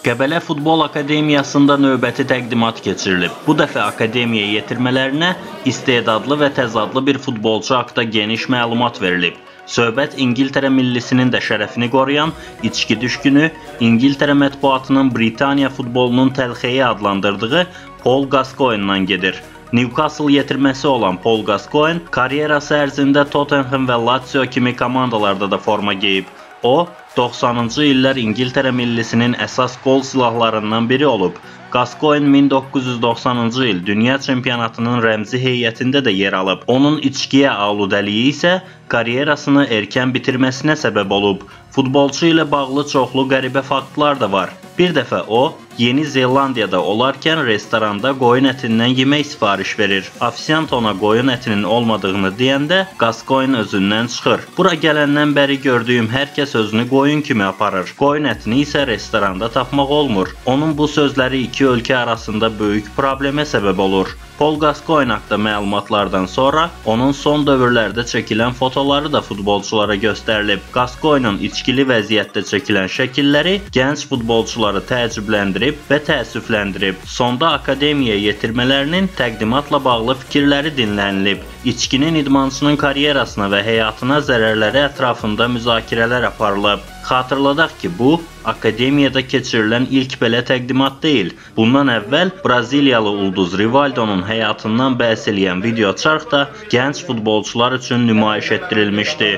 Qəbələ Futbol Akademiyasında növbəti təqdimat keçirilib. Bu dəfə akademiya yetirmələrinə istedadlı və təzadlı bir futbolcu haqda geniş məlumat verilib. Söhbət İngiltərə millisinin də şərəfini qoruyan içki düşkünü İngiltərə mətbuatının Britaniya futbolunun təlxeyi adlandırdığı Paul Gascoigne-dan gedir. Newcastle yetirməsi olan Paul Gascoigne karyerası ərzində Tottenham və Lazio kimi komandalarda da forma geyib. O, 90-cı illər İngiltərə millisinin əsas gol silahlarından biri olub. Gascoigne 1990-cı il Dünya Çempionatının rəmzi heyətində də yer alıb. Onun içkiyə aludəliyi isə karyerasını erkən bitirməsinə səbəb olub. Futbolçu ilə bağlı çoxlu qəribə faktlar da var. Bir dəfə o, Yeni Zelandiyada olarkən restoranda qoyun ətindən yemək sifariş verir. Ofisiant ona qoyun ətinin olmadığını deyəndə Gascoigne özündən çıxır. Bura gələndən bəri gördüyüm hər kəs özünü qoyun kimi aparır. Qoyun ətini isə restoranda tapmaq olmur. Onun bu sözləri iki ölkə arasında böyük problemə səbəb olur. Paul Gascoigne haqda məlumatlardan sonra onun son dövrlərdə çəkilən fotoları da futbolçulara göstərilib. Gascoigne-ın içkili vəziyyətdə çəkilən şəkilləri gənc futbolçuları təəccübləndirib və təəssüfləndirib. Sonda akademiya yetirmələrinin təqdimatla bağlı fikirləri dinlənilib. İçkinin idmançının karyerasına və həyatına zərərləri ətrafında müzakirələr aparılıb. Xatırladaq ki, bu, akademiyada keçirilən ilk belə təqdimat deyil. Bundan əvvəl Braziliyalı ulduz Rivaldo'nun həyatından bəhs eləyən videoçarx da gənc futbolçular üçün nümayiş etdirilmişdi.